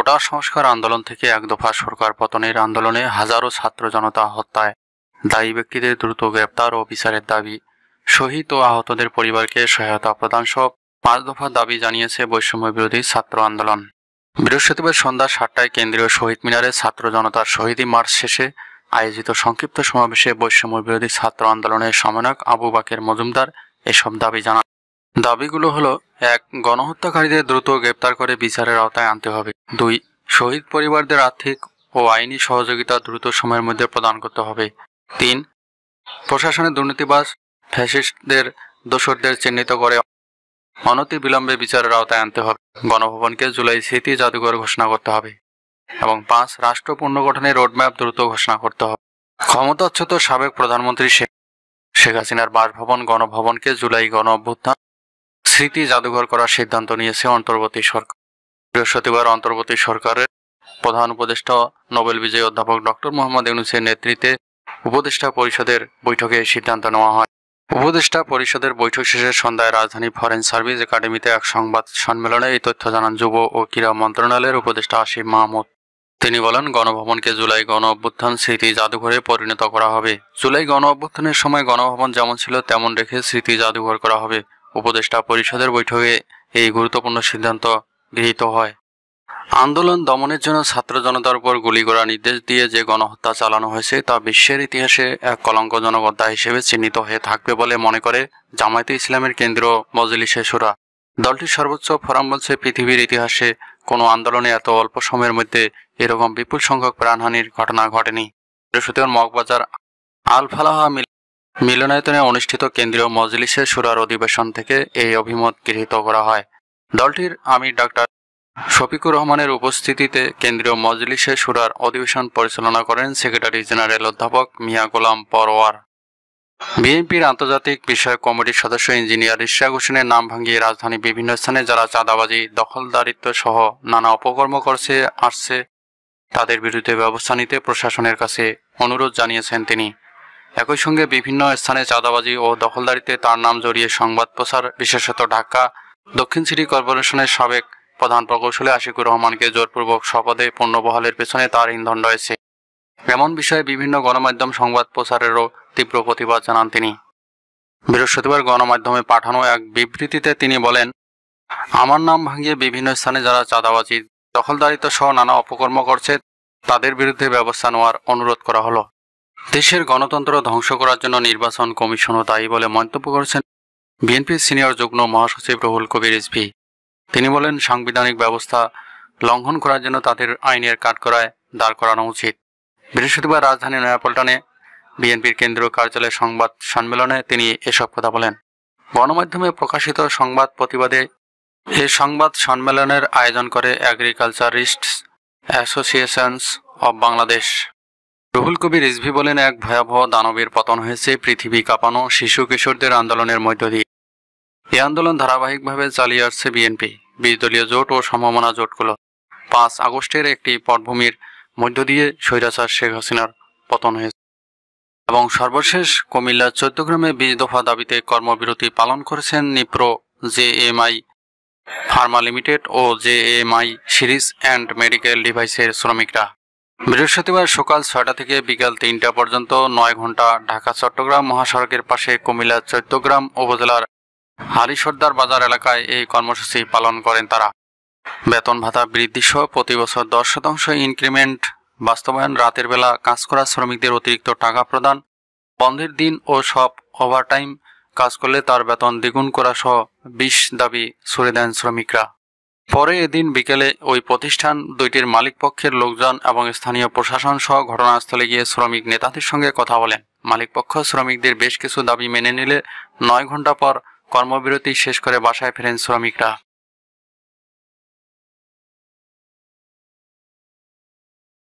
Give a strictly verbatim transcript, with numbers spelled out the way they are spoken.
কোটা সংস্কার আন্দোলন থেকে এক দফা সরকার পতনের আন্দোলনে হাজারো ছাত্র জনতা হত্যায় দায়ী ব্যক্তিদের দ্রুত গ্রেপ্তার ও বিচারের দাবি, শহীদ ও আহতদের পরিবারকে সহায়তা প্রদান সহ পাঁচ দফা দাবি জানিয়েছে বৈষম্য বিরোধী ছাত্র আন্দোলন। বৃহস্পতিবার সন্ধ্যা সাতটায় কেন্দ্রীয় শহীদ মিনারে ছাত্র জনতার শহীদী মার্চ শেষে আয়োজিত সংক্ষিপ্ত সমাবেশে বৈষম্য বিরোধী ছাত্র আন্দোলনের সমন্বয়ক আবু বাকের মজুমদার এসব দাবি জানান। দাবিগুলো হলো: এক, গণহত্যাকারীদের দ্রুত গ্রেপ্তার করে বিচারের আওতায় আনতে হবে। দুই, শহীদ পরিবারদের আর্থিক ও আইনি সহযোগিতা দ্রুত সময়ের মধ্যে প্রদান করতে হবে। তিন, প্রশাসনের দুর্নীতিবাজ ফ্যাসিস্টদের দোষরদের চিহ্নিত করে অনতি বিলম্বে বিচারের আওতায় আনতে হবে। গণভবনকে জুলাই স্মৃতি জাদুঘর ঘোষণা করতে হবে। এবং পাঁচ, রাষ্ট্র পুনর্গঠনের রোডম্যাপ দ্রুত ঘোষণা করতে হবে। ক্ষমতাচ্যুত সাবেক প্রধানমন্ত্রী শেখ হাসিনার বাসভবন গণভবনকে জুলাই গণ অভ্যুত্থান স্মৃতি জাদুঘর করার সিদ্ধান্ত নিয়েছে অন্তর্বর্তী সরকার। বৃহস্পতিবার অন্তর্বর্তী সরকারের প্রধান উপদেষ্টা নোবেল বিজয়ী অধ্যাপক ডক্টর মোহাম্মদ ইউনূসের নেতৃত্বে উপদেষ্টা পরিষদের বৈঠকে এই সিদ্ধান্ত নেওয়া হয়। উপদেষ্টা পরিষদের বৈঠক শেষে সন্ধ্যায় রাজধানী ফরেন সার্ভিস একাডেমিতে এক সংবাদ সম্মেলনে এই তথ্য জানান যুব ও ক্রীড়া মন্ত্রণালয়ের উপদেষ্টা আসিফ মাহমুদ। তিনি বলেন, গণভবনকে জুলাই গণ অভ্যুত্থান স্মৃতি জাদুঘরে পরিণত করা হবে। জুলাই গণ অভ্যুত্থানের সময় গণভবন যেমন ছিল তেমন রেখে স্মৃতি জাদুঘর করা হবে। উপদেষ্টা পরিষদের বৈঠকে এই গুরুত্বপূর্ণ সিদ্ধান্ত গৃহীত হয়। আন্দোলন দমনের জন্য ছাত্র জনতার উপর গুলি করার নির্দেশ দিয়ে যে গণহত্যা চালানো হয়েছে তা বিশ্বের ইতিহাসে এক কলঙ্কজনক অধ্যায় হিসেবে চিহ্নিত হয়ে থাকবে বলে মনে করে জামায়াতে ইসলামের কেন্দ্রীয় মজলিসে শুরা। দলটির সর্বোচ্চ ফোরাম বলছে, পৃথিবীর ইতিহাসে কোনো আন্দোলনে এত অল্প সময়ের মধ্যে এরকম বিপুল সংখ্যক প্রাণহানির ঘটনা ঘটেনি। বৃহস্পতিবার মগবাজার আল ফালাহা মিলনায়তনে অনুষ্ঠিত কেন্দ্রীয় মজলিসে শুরার অধিবেশন থেকে এই অভিমত গৃহীত করা হয়। দলটির আমির ডাক্তার শফিকুর রহমানের উপস্থিতিতে কেন্দ্রীয় মজলিসে শুরার অধিবেশন পরিচালনা করেন সেক্রেটারি জেনারেল অধ্যাপক মিয়া গোলাম পরয়ার। বিএনপির আন্তর্জাতিক বিষয়ক কমিটির সদস্য ইঞ্জিনিয়ার ইশরাক হোসেনের নাম ভাঙিয়ে রাজধানীর বিভিন্ন স্থানে যারা চাঁদাবাজি, দখলদারিত্ব সহ নানা অপকর্ম করছে আসছে তাদের বিরুদ্ধে ব্যবস্থা নিতে প্রশাসনের কাছে অনুরোধ জানিয়েছেন তিনি। একই সঙ্গে বিভিন্ন স্থানে চাঁদাবাজি ও দখলদারিতে তার নাম জড়িয়ে সংবাদ প্রচার, বিশেষত ঢাকা দক্ষিণ সিটি কর্পোরেশনের সাবেক প্রধান প্রকৌশলী আশিকুর রহমানকে জোরপূর্বক স্বপদে পুনর্বহালের পেছনে তার ইন্ধন রয়েছে। এমন বিষয়ে বিভিন্ন গণমাধ্যম সংবাদ প্রচারেরও তীব্র প্রতিবাদ জানান তিনি। বৃহস্পতিবার গণমাধ্যমে পাঠানো এক বিবৃতিতে তিনি বলেন, আমার নাম ভাঙিয়ে বিভিন্ন স্থানে যারা চাঁদাবাজি, দখলদারিত্ব সহ নানা অপকর্ম করছে তাদের বিরুদ্ধে ব্যবস্থা নেওয়ার অনুরোধ করা হলো। দেশের গণতন্ত্র ধ্বংস করার জন্য নির্বাচন কমিশনও দায়ী বলে মন্তব্য করেছেন বিএনপির সিনিয়র যুগ্ম মহাসচিব রুহুল কবির রিজভী। তিনি বলেন, সাংবিধানিক ব্যবস্থা লঙ্ঘন করার জন্য তাদের আইনের কাঠগড়ায় দাঁড় করানো উচিত। বৃহস্পতিবার রাজধানীর নয়াপল্টনে বিএনপির কেন্দ্রীয় কার্যালয়ে সংবাদ সম্মেলনে তিনি এসব কথা বলেন। গণমাধ্যমে প্রকাশিত সংবাদ প্রতিবাদে এ সংবাদ সম্মেলনের আয়োজন করে agriculturists associations of Bangladesh. Ruhul Kabir Rizvi বলেন, এক ভয়াবহ দানবের পতন হয়েছে পৃথিবী কাঁপানো শিশু কিশোরদের আন্দোলনের মধ্য দিয়ে। এ আন্দোলন ধারাবাহিকভাবে চালিয়ে আসছে বিএনপি, বিশ দলীয় জোট ও সম্ভাবনা জোটগুলো। পাঁচ আগস্টের একটি পটভূমির মধ্য দিয়ে স্বৈরাচার শেখ হাসিনার পতন হয়েছে। এবং সর্বশেষ কুমিল্লার চৌদ্দগ্রামে বিশ দফা দাবিতে কর্মবিরতি পালন করেছেন নিপ্রো, জেএমআই ফার্মা লিমিটেড ও জেএমআই সিরিজ অ্যান্ড মেডিকেল ডিভাইসের শ্রমিকরা। বৃহস্পতিবার সকাল ছয়টা থেকে বিকাল তিনটা পর্যন্ত নয় ঘন্টা ঢাকা চট্টগ্রাম মহাসড়কের পাশে কুমিল্লার চৌদ্দগ্রাম উপজেলার হারিসর্দার বাজার এলাকায় এই কর্মসূচি পালন করেন তারা। বেতন ভাতা বৃদ্ধি সহ প্রতি বছর দশ শতাংশ ইনক্রিমেন্ট বাস্তবায়ন, রাতের বেলা কাজ করা শ্রমিকদের অতিরিক্ত টাকা প্রদান, বন্ধের দিন ও সব ওভারটাইম কাজ করলে তার বেতন দ্বিগুণ করা সহ বিশ দাবি ছুড়ে দেন শ্রমিকরা। পরে এদিন বিকেলে ওই প্রতিষ্ঠান দুইটির মালিকপক্ষের লোকজন এবং স্থানীয় প্রশাসন সহ ঘটনাস্থলে গিয়ে শ্রমিক নেতাদের সঙ্গে কথা বলেন। মালিকপক্ষ শ্রমিকদের বেশ কিছু দাবি মেনে নিলে নয় ঘন্টা পর কর্মবিরতি শেষ করে বাসায় ফেরেন শ্রমিকরা।